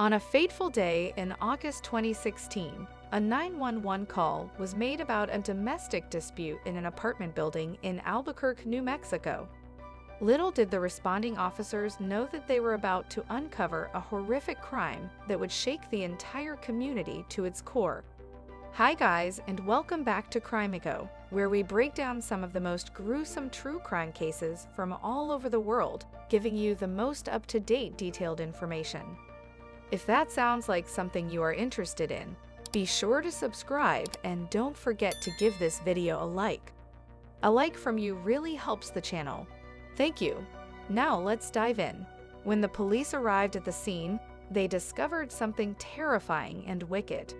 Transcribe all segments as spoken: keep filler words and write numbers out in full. On a fateful day in August twenty sixteen, a nine one one call was made about a domestic dispute in an apartment building in Albuquerque, New Mexico. Little did the responding officers know that they were about to uncover a horrific crime that would shake the entire community to its core. Hi guys, and welcome back to Crimeco, where we break down some of the most gruesome true crime cases from all over the world, giving you the most up-to-date detailed information. If that sounds like something you are interested in, be sure to subscribe and don't forget to give this video a like. A like from you really helps the channel. Thank you. Now let's dive in. When the police arrived at the scene, they discovered something terrifying and wicked.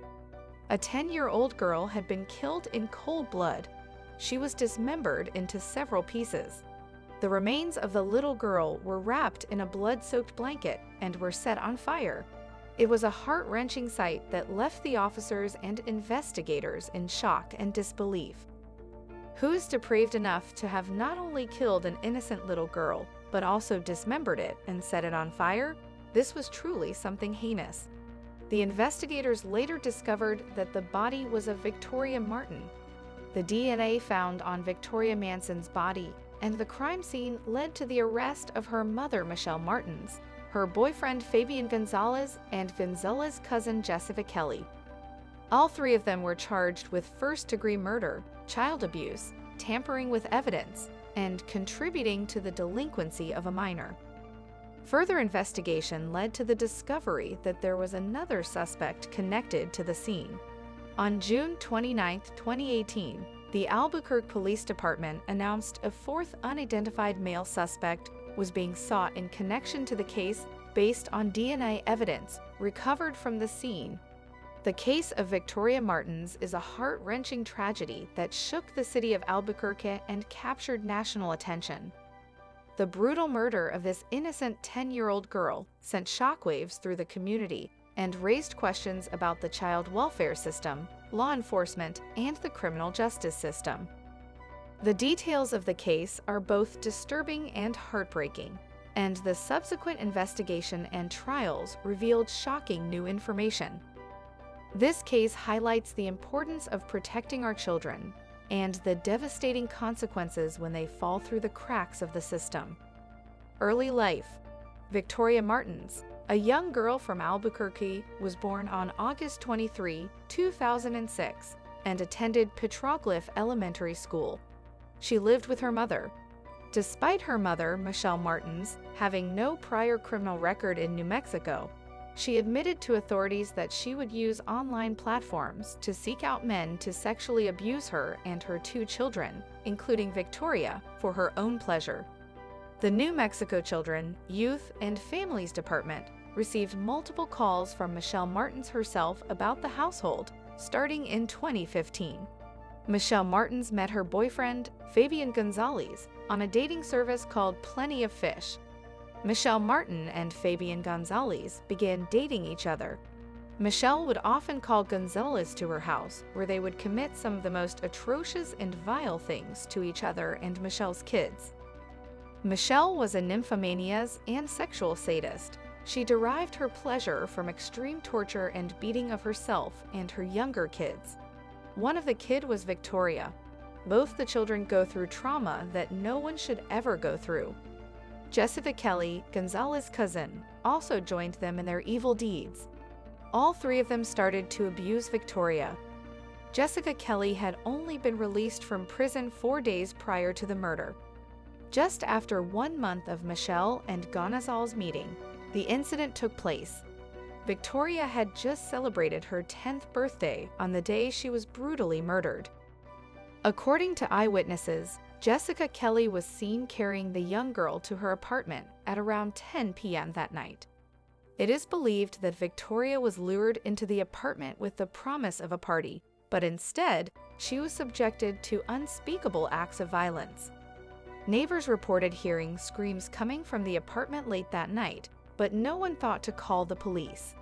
A ten-year-old girl had been killed in cold blood. She was dismembered into several pieces. The remains of the little girl were wrapped in a blood-soaked blanket and were set on fire. It was a heart-wrenching sight that left the officers and investigators in shock and disbelief. Who's depraved enough to have not only killed an innocent little girl, but also dismembered it and set it on fire? This was truly something heinous. The investigators later discovered that the body was of Victoria Martens. The D N A found on Victoria Martens' body and the crime scene led to the arrest of her mother, Michelle Martens, her boyfriend Fabian Gonzalez, and Gonzalez's cousin Jessica Kelly. All three of them were charged with first-degree murder, child abuse, tampering with evidence, and contributing to the delinquency of a minor. Further investigation led to the discovery that there was another suspect connected to the scene. On June twenty-ninth, twenty eighteen, the Albuquerque Police Department announced a fourth unidentified male suspect was being sought in connection to the case based on D N A evidence recovered from the scene. The case of Victoria Martens is a heart-wrenching tragedy that shook the city of Albuquerque and captured national attention. The brutal murder of this innocent ten-year-old girl sent shockwaves through the community and raised questions about the child welfare system, law enforcement, and the criminal justice system. The details of the case are both disturbing and heartbreaking, and the subsequent investigation and trials revealed shocking new information. This case highlights the importance of protecting our children and the devastating consequences when they fall through the cracks of the system. Early life. Victoria Martens, a young girl from Albuquerque, was born on August twenty-third, two thousand six, and attended Petroglyph Elementary School. She lived with her mother. Despite her mother, Michelle Martens, having no prior criminal record in New Mexico, she admitted to authorities that she would use online platforms to seek out men to sexually abuse her and her two children, including Victoria, for her own pleasure. The New Mexico Children, Youth and Families Department received multiple calls from Michelle Martens herself about the household, starting in twenty fifteen. Michelle Martens met her boyfriend, Fabian Gonzalez, on a dating service called Plenty of Fish. Michelle Martens and Fabian Gonzalez began dating each other. Michelle would often call Gonzalez to her house, where they would commit some of the most atrocious and vile things to each other and Michelle's kids. Michelle was a nymphomaniac and sexual sadist. She derived her pleasure from extreme torture and beating of herself and her younger kids. One of the kids was Victoria. Both the children go through trauma that no one should ever go through. Jessica Kelly, Gonzalez's cousin, also joined them in their evil deeds. All three of them started to abuse Victoria. Jessica Kelly had only been released from prison four days prior to the murder. Just after one month of Michelle and Gonzalez's meeting, the incident took place. Victoria had just celebrated her tenth birthday on the day she was brutally murdered. According to eyewitnesses, Jessica Kelly was seen carrying the young girl to her apartment at around ten p m that night. It is believed that Victoria was lured into the apartment with the promise of a party, but instead, she was subjected to unspeakable acts of violence. Neighbors reported hearing screams coming from the apartment late that night, but no one thought to call the police.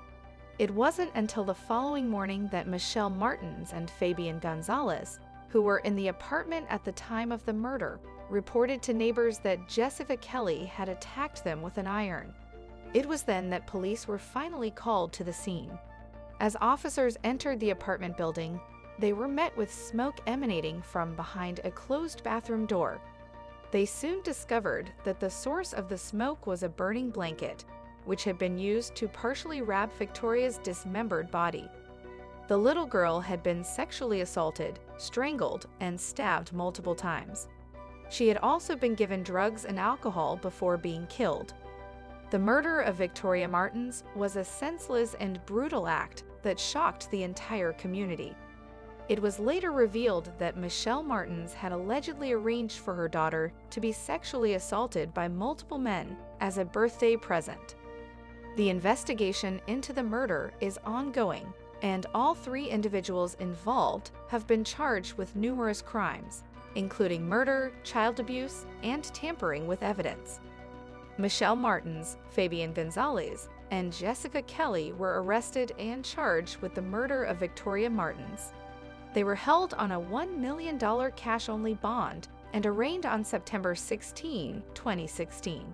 It wasn't until the following morning that Michelle Martens and Fabian Gonzalez, who were in the apartment at the time of the murder, reported to neighbors that Jessica Kelly had attacked them with an iron. It was then that police were finally called to the scene. As officers entered the apartment building, they were met with smoke emanating from behind a closed bathroom door. They soon discovered that the source of the smoke was a burning blanket, which had been used to partially wrap Victoria's dismembered body. The little girl had been sexually assaulted, strangled, and stabbed multiple times. She had also been given drugs and alcohol before being killed. The murder of Victoria Martens was a senseless and brutal act that shocked the entire community. It was later revealed that Michelle Martens had allegedly arranged for her daughter to be sexually assaulted by multiple men as a birthday present. The investigation into the murder is ongoing, and all three individuals involved have been charged with numerous crimes, including murder, child abuse, and tampering with evidence. Michelle Martens, Fabian Gonzalez, and Jessica Kelly were arrested and charged with the murder of Victoria Martens. They were held on a one million dollar cash-only bond and arraigned on September sixteenth, twenty sixteen.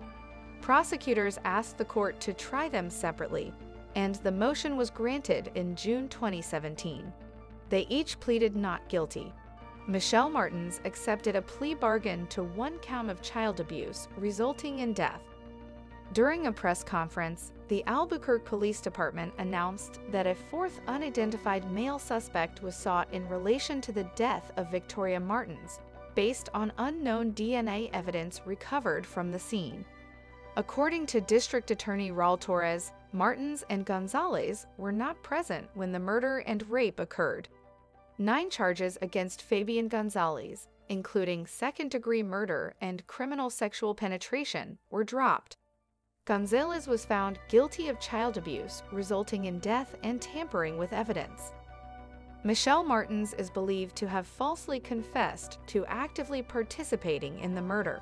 Prosecutors asked the court to try them separately, and the motion was granted in June twenty seventeen. They each pleaded not guilty. Michelle Martens accepted a plea bargain to one count of child abuse, resulting in death. During a press conference, the Albuquerque Police Department announced that a fourth unidentified male suspect was sought in relation to the death of Victoria Martens, based on unknown D N A evidence recovered from the scene. According to District Attorney Raul Torres, Martens and Gonzalez were not present when the murder and rape occurred. Nine charges against Fabian Gonzalez, including second-degree murder and criminal sexual penetration, were dropped. Gonzalez was found guilty of child abuse, resulting in death and tampering with evidence. Michelle Martens is believed to have falsely confessed to actively participating in the murder.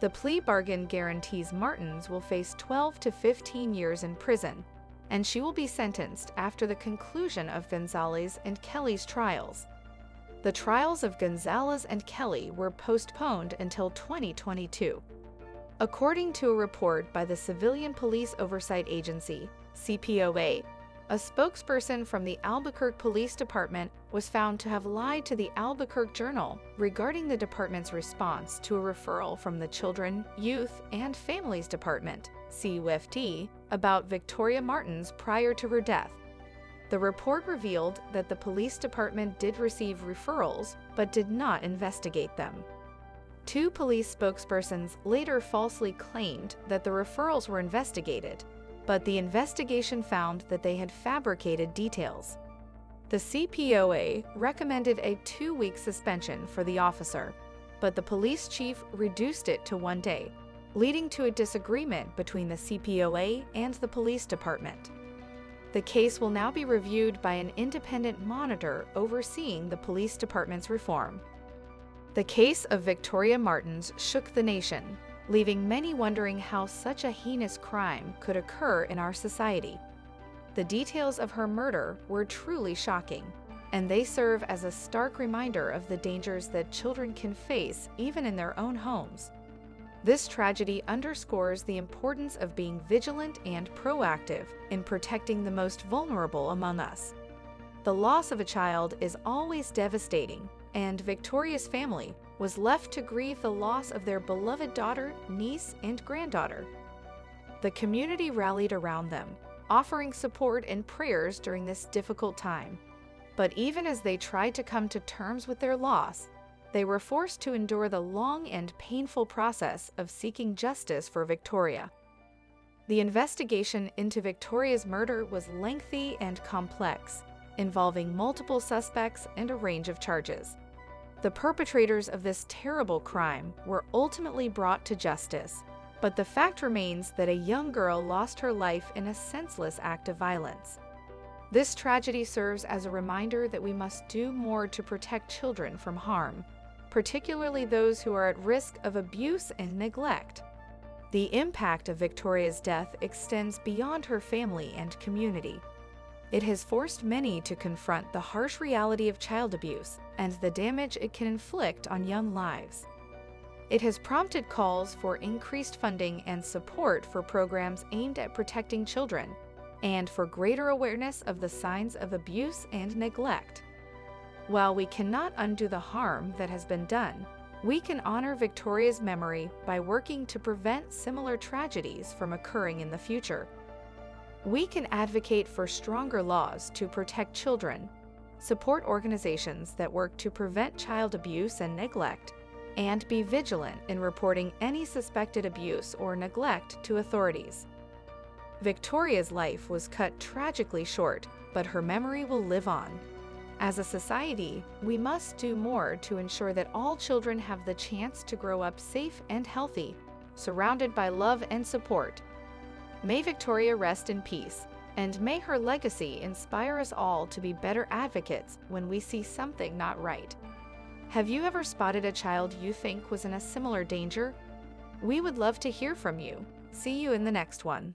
The plea bargain guarantees Martens will face twelve to fifteen years in prison, and she will be sentenced after the conclusion of Gonzalez and Kelly's trials. The trials of Gonzalez and Kelly were postponed until twenty twenty-two. According to a report by the Civilian Police Oversight Agency, C P O A, a spokesperson from the Albuquerque Police Department was found to have lied to the Albuquerque Journal regarding the department's response to a referral from the Children, Youth and Families Department, C U F D, about Victoria Martens prior to her death. The report revealed that the police department did receive referrals but did not investigate them. Two police spokespersons later falsely claimed that the referrals were investigated, but the investigation found that they had fabricated details. The C P O A recommended a two-week suspension for the officer, but the police chief reduced it to one day, leading to a disagreement between the C P O A and the police department. The case will now be reviewed by an independent monitor overseeing the police department's reform. The case of Victoria Martens shook the nation, leaving many wondering how such a heinous crime could occur in our society. The details of her murder were truly shocking, and they serve as a stark reminder of the dangers that children can face even in their own homes. This tragedy underscores the importance of being vigilant and proactive in protecting the most vulnerable among us. The loss of a child is always devastating, and Victoria's family was left to grieve the loss of their beloved daughter, niece, and granddaughter. The community rallied around them, offering support and prayers during this difficult time. But even as they tried to come to terms with their loss, they were forced to endure the long and painful process of seeking justice for Victoria. The investigation into Victoria's murder was lengthy and complex, involving multiple suspects and a range of charges. The perpetrators of this terrible crime were ultimately brought to justice, but the fact remains that a young girl lost her life in a senseless act of violence. This tragedy serves as a reminder that we must do more to protect children from harm, particularly those who are at risk of abuse and neglect. The impact of Victoria's death extends beyond her family and community. It has forced many to confront the harsh reality of child abuse and the damage it can inflict on young lives. It has prompted calls for increased funding and support for programs aimed at protecting children and for greater awareness of the signs of abuse and neglect. While we cannot undo the harm that has been done, we can honor Victoria's memory by working to prevent similar tragedies from occurring in the future. We can advocate for stronger laws to protect children, support organizations that work to prevent child abuse and neglect, and be vigilant in reporting any suspected abuse or neglect to authorities. Victoria's life was cut tragically short, but her memory will live on. As a society, we must do more to ensure that all children have the chance to grow up safe and healthy, surrounded by love and support. May Victoria rest in peace, and may her legacy inspire us all to be better advocates when we see something not right. Have you ever spotted a child you think was in a similar danger? We would love to hear from you. See you in the next one.